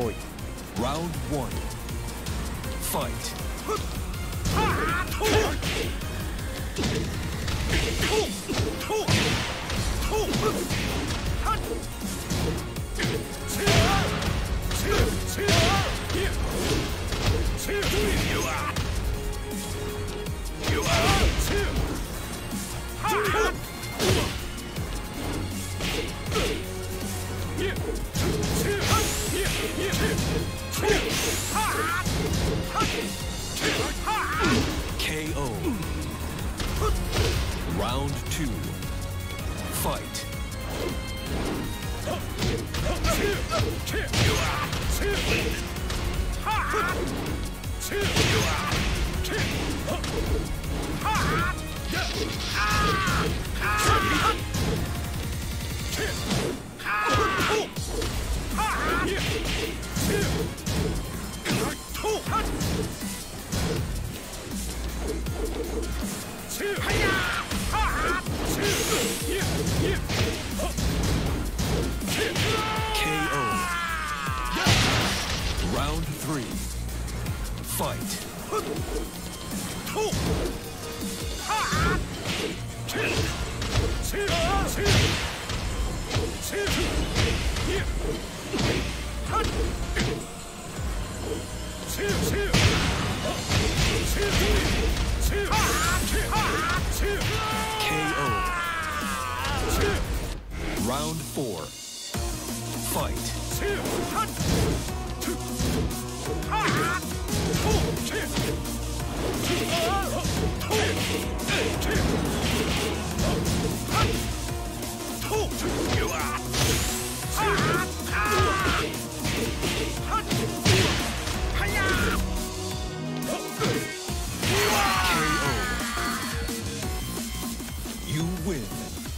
point. Round one. Fight. You are two. Ha! Yeah. KO. Round two. Fight. KO. Round three. Fight. KO. Round four. Fight.